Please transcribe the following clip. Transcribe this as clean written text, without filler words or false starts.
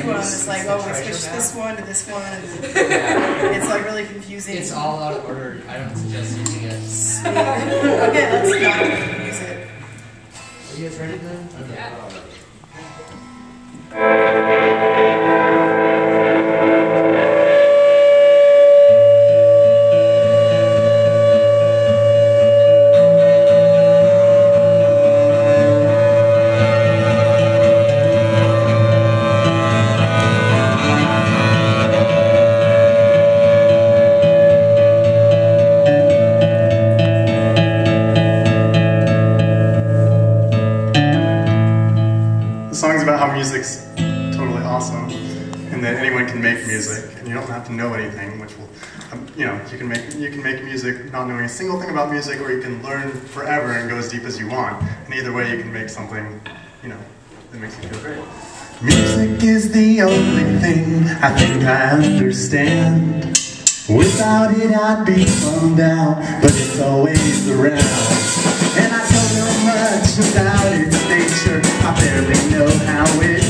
It's like, oh, we switched this one to this one, and it's like really confusing. It's all out of order. I don't suggest using it. Okay, let's not use it. Are you guys ready then? Okay. Yeah. Music's totally awesome, and that anyone can make music, and you don't have to know anything. Which will, you know, you can make music not knowing a single thing about music, or you can learn forever and go as deep as you want. And either way, you can make something, you know, that makes you feel great. Music is the only thing I think I understand. Without it, I'd be bummed out, but it's always around. And I don't know much about its nature. I barely know how it